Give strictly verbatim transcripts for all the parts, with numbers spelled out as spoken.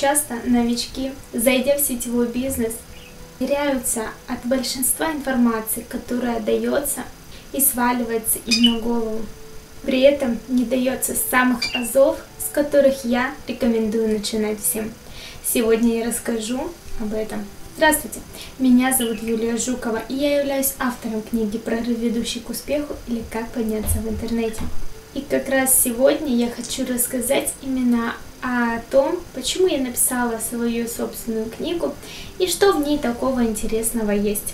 Часто новички, зайдя в сетевой бизнес, теряются от большинства информации, которая дается и сваливается им на голову. При этом не дается самых азов, с которых я рекомендую начинать всем. Сегодня я расскажу об этом. Здравствуйте, меня зовут Юлия Жукова, и я являюсь автором книги «Прорыв, ведущий к успеху» или «Как подняться в интернете». И как раз сегодня я хочу рассказать именно о том, почему я написала свою собственную книгу и что в ней такого интересного есть.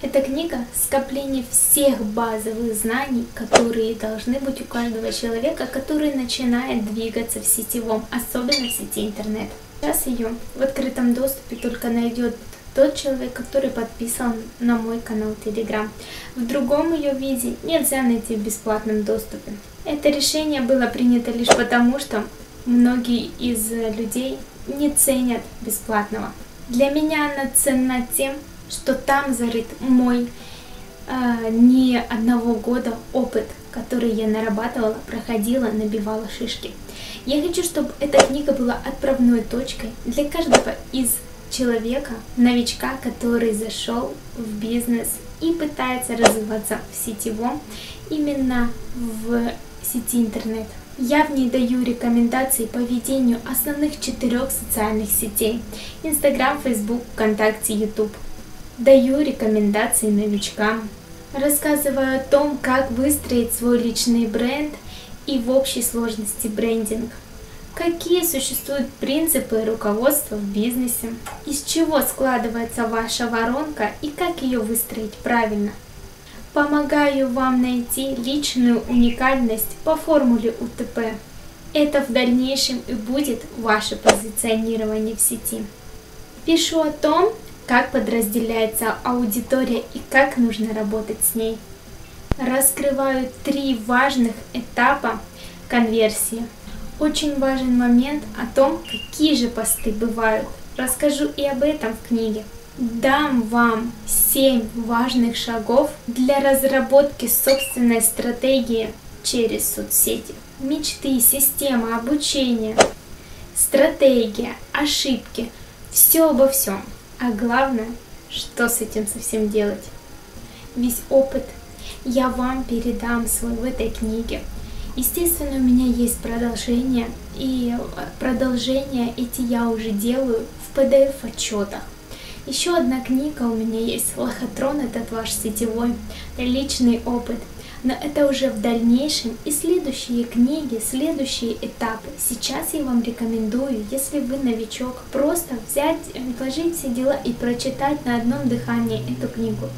Эта книга — скопление всех базовых знаний, которые должны быть у каждого человека, который начинает двигаться в сетевом, особенно в сети интернет. Сейчас ее в открытом доступе только найдет тот человек, который подписан на мой канал Telegram. В другом ее виде нельзя найти в бесплатном доступе. Это решение было принято лишь потому, что многие из людей не ценят бесплатного. Для меня она ценна тем, что там зарыт мой э, не одного года опыт, который я нарабатывала, проходила, набивала шишки. Я хочу, чтобы эта книга была отправной точкой для каждого из человека, новичка, который зашел в бизнес и пытается развиваться в сетевом, именно в сети интернет. Я в ней даю рекомендации по ведению основных четырех социальных сетей: Instagram, Facebook, ВКонтакте, YouTube. Даю рекомендации новичкам, рассказываю о том, как выстроить свой личный бренд и в общей сложности брендинг. Какие существуют принципы и руководства в бизнесе, из чего складывается ваша воронка и как ее выстроить правильно. Помогаю вам найти личную уникальность по формуле У Тэ Пэ. Это в дальнейшем и будет ваше позиционирование в сети. Пишу о том, как подразделяется аудитория и как нужно работать с ней. Раскрываю три важных этапа конверсии. Очень важен момент о том, какие же посты бывают. Расскажу и об этом в книге. Дам вам семь важных шагов для разработки собственной стратегии через соцсети. Мечты, система, обучение, стратегия, ошибки. Все обо всем. А главное, что с этим совсем делать. Весь опыт я вам передам свой в этой книге. Естественно, у меня есть продолжение, и продолжение эти я уже делаю в Пэ Дэ Эф-отчетах. Еще одна книга у меня есть, «Лохотрон. Этот ваш сетевой личный опыт». Но это уже в дальнейшем и следующие книги, следующие этапы. Сейчас я вам рекомендую, если вы новичок, просто взять, положить все дела и прочитать на одном дыхании эту книгу.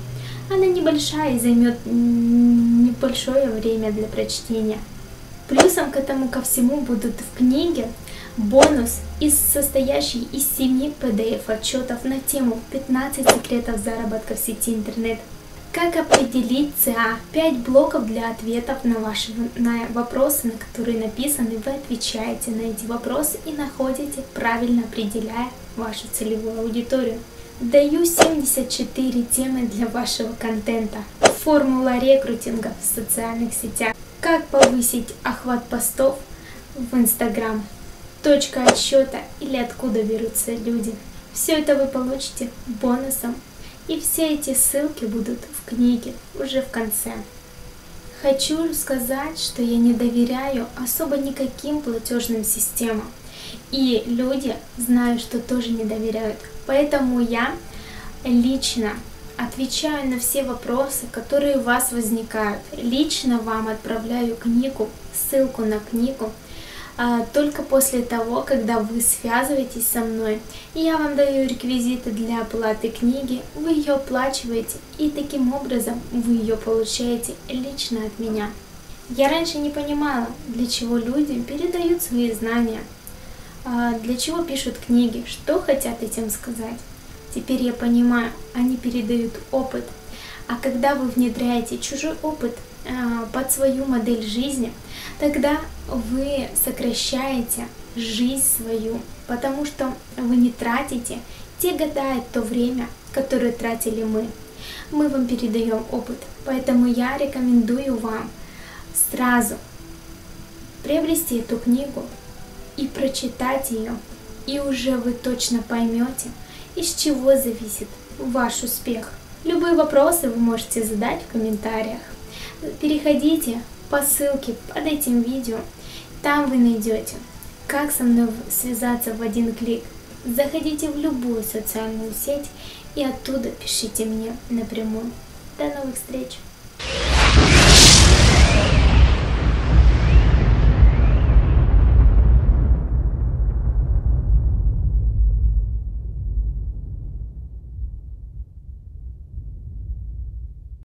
Она небольшая и займет небольшое время для прочтения. Плюсом к этому ко всему будут в книге бонус, состоящий из семи Пэ Дэ Эф-отчетов на тему пятнадцать секретов заработка в сети интернет. Как определить Цэ А? пять блоков для ответов на ваши на вопросы, на которые написаны. Вы отвечаете на эти вопросы и находите, правильно определяя вашу целевую аудиторию. Даю семьдесят четыре темы для вашего контента. Формула рекрутинга в социальных сетях. Как повысить охват постов в Instagram. Точка отсчета или откуда берутся люди. Все это вы получите бонусом. И все эти ссылки будут в книге уже в конце. Хочу сказать, что я не доверяю особо никаким платежным системам. И люди, знаю, что тоже не доверяют. Поэтому я лично отвечаю на все вопросы, которые у вас возникают. Лично вам отправляю книгу, ссылку на книгу, только после того, когда вы связываетесь со мной. И я вам даю реквизиты для оплаты книги, вы ее оплачиваете, и таким образом вы ее получаете лично от меня. Я раньше не понимала, для чего люди передают свои знания, для чего пишут книги, что хотят этим сказать. Теперь я понимаю, они передают опыт. А когда вы внедряете чужой опыт под свою модель жизни, тогда вы сокращаете жизнь свою, потому что вы не тратите те года и то время, которое тратили мы. Мы вам передаем опыт, поэтому я рекомендую вам сразу приобрести эту книгу и прочитать ее, И уже вы точно поймете, из чего зависит ваш успех. Любые вопросы вы можете задать в комментариях. Переходите по ссылке под этим видео. Там вы найдете, как со мной связаться в один клик. Заходите в любую социальную сеть и оттуда пишите мне напрямую. До новых встреч!